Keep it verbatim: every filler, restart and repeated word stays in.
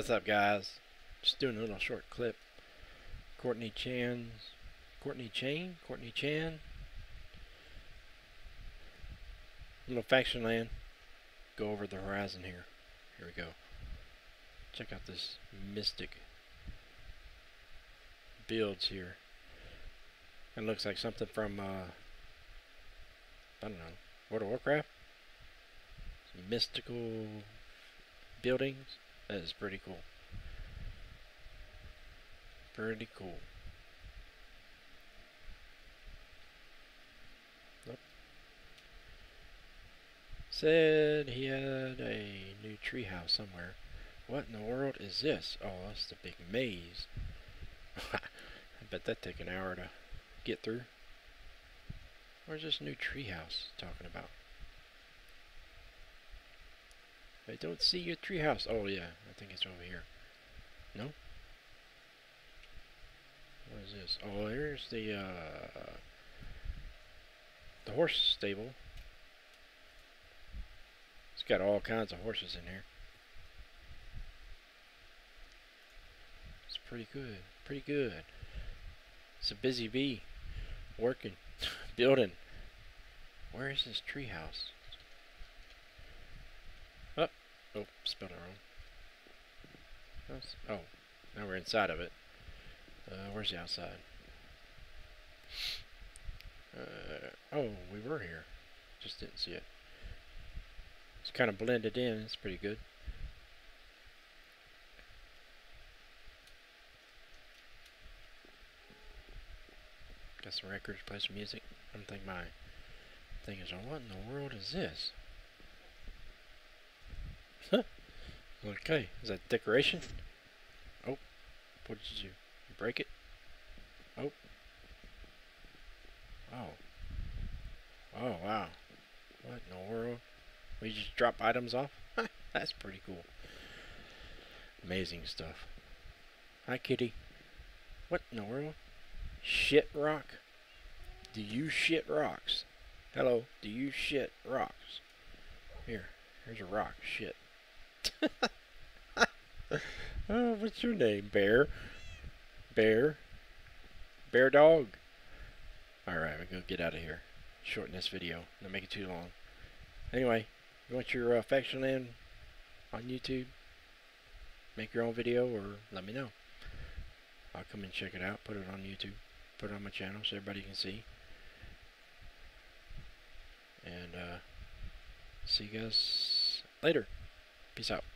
What's up, guys? Just doing a little short clip. Kortniechans, Kortniechans, Kortniechans, little faction land. Go over the horizon here. Here we go. Check out this mystic builds here. It looks like something from uh, I don't know, World of Warcraft. Some mystical buildings. That is pretty cool. Pretty cool. Nope. Said he had a new treehouse somewhere. What in the world is this? Oh, that's the big maze. I bet that took an hour to get through. Where's this new treehouse talking about? I don't see your treehouse. Oh yeah, I think it's over here. No? What is this? Oh, here's the uh, the horse stable. It's got all kinds of horses in here. It's pretty good. Pretty good. It's a busy bee, working, building. Where is this treehouse? Oh, spelled it wrong. Oh, now we're inside of it. Uh, where's the outside? Uh, oh, we were here. Just didn't see it. It's kind of blended in. It's pretty good. Got some records, play some music. I don't think my thing is on. What in the world is this? Huh. Okay, is that decoration? Oh, what did you do? You break it? Oh. Oh. Oh, wow. What in the world? We just drop items off? That's pretty cool. Amazing stuff. Hi, kitty. What in the world? Shit rock? Do you shit rocks? Hello, do you shit rocks? Here, here's a rock. Shit. Oh, what's your name? Bear? Bear? Bear dog? Alright, we're going to get out of here. Shorten this video. Don't make it too long. Anyway, you want your uh, faction land on YouTube? Make your own video or let me know. I'll come and check it out. Put it on YouTube. Put it on my channel so everybody can see. And uh, see you guys later. Peace out.